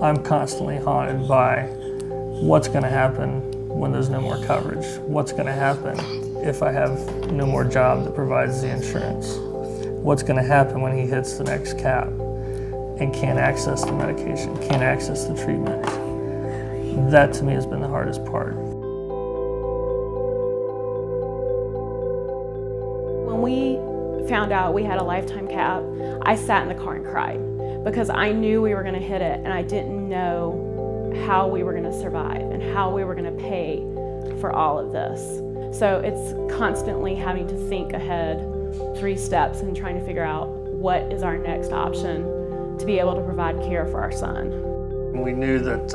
I'm constantly haunted by what's going to happen when there's no more coverage. What's going to happen if I have no more job that provides the insurance? What's going to happen when he hits the next cap and can't access the medication, can't access the treatment? That to me has been the hardest part. When we found out we had a lifetime cap, I sat in the car and cried, because I knew we were going to hit it and I didn't know how we were going to survive and how we were going to pay for all of this. So it's constantly having to think ahead 3 steps and trying to figure out what is our next option to be able to provide care for our son. We knew that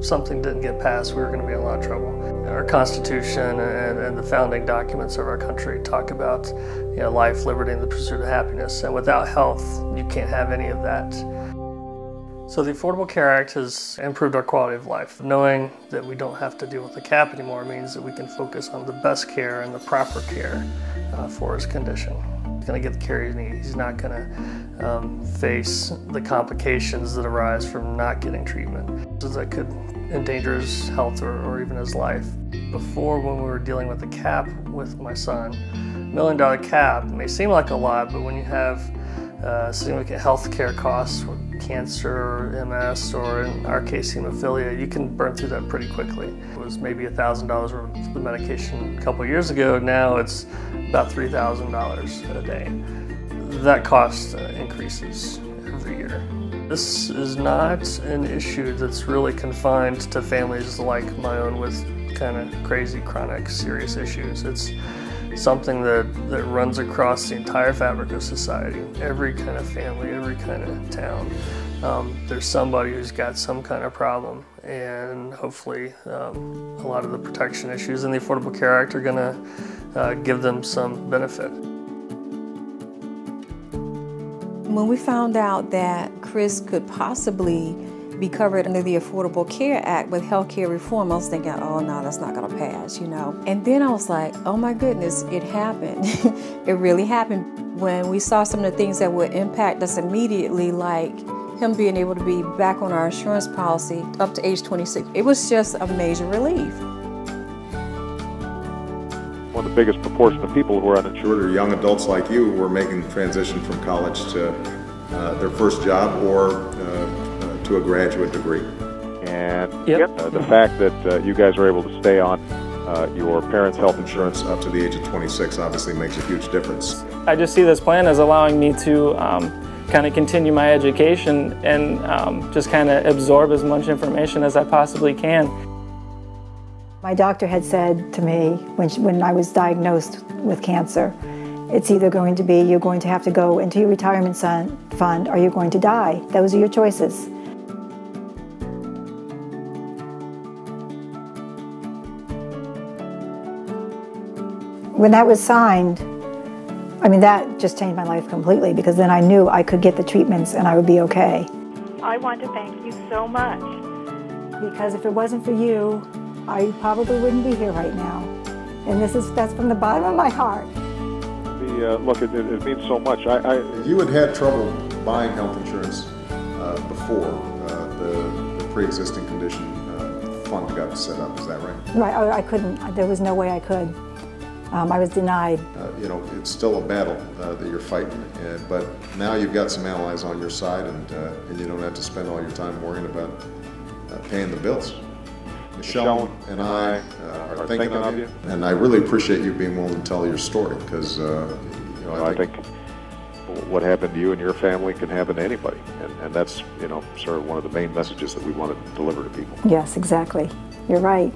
if something didn't get passed, we were going to be in a lot of trouble. Our Constitution and the founding documents of our country talk about, you know, life, liberty, and the pursuit of happiness. And without health, you can't have any of that. So the Affordable Care Act has improved our quality of life. Knowing that we don't have to deal with the cap anymore means that we can focus on the best care and the proper care for his condition. He's going to get the care he needs. He's not going to face the complications that arise from not getting treatment, so that could endanger his health or even his life. Before, when we were dealing with the cap with my son, $1 million cap may seem like a lot, but when you have significant health care costs, cancer, or MS, or in our case, hemophilia, you can burn through that pretty quickly. It was maybe $1,000 worth of the medication a couple years ago. Now it's about $3,000 a day. That cost increases every year. This is not an issue that's really confined to families like my own with kind of crazy, chronic, serious issues. It's something that runs across the entire fabric of society. Every kind of family, every kind of town, there's somebody who's got some kind of problem, and hopefully a lot of the protection issues in the Affordable Care Act are going to give them some benefit. When we found out that Chris could possibly be covered under the Affordable Care Act with health care reform, I was thinking, oh no, that's not gonna pass, you know. And then I was like, oh my goodness, it happened. It really happened. When we saw some of the things that would impact us immediately, like him being able to be back on our insurance policy up to age 26, it was just a major relief. One of the biggest proportion of people who are uninsured are young adults like you who are making the transition from college to their first job or to a graduate degree. And yep. The fact that you guys are able to stay on your parents' health insurance up to the age of 26 obviously makes a huge difference. I just see this plan as allowing me to kind of continue my education and just kind of absorb as much information as I possibly can. My doctor had said to me when I was diagnosed with cancer, it's either going to be you're going to have to go into your retirement fund or you're going to die. Those are your choices. When that was signed, I mean, that just changed my life completely, because then I knew I could get the treatments and I would be okay. I want to thank you so much, because if it wasn't for you, I probably wouldn't be here right now. And that's from the bottom of my heart. Look, it means so much. If you had trouble buying health insurance before the pre-existing condition fund got set up, is that right? Right, I couldn't. There was no way I could. I was denied. You know, it's still a battle that you're fighting, but now you've got some allies on your side, and you don't have to spend all your time worrying about paying the bills. Michelle and I are thinking of you, and I really appreciate you being willing to tell your story, because you know, I think what happened to you and your family can happen to anybody, and that's, you know, sort of one of the main messages that we want to deliver to people. Yes, exactly. You're right.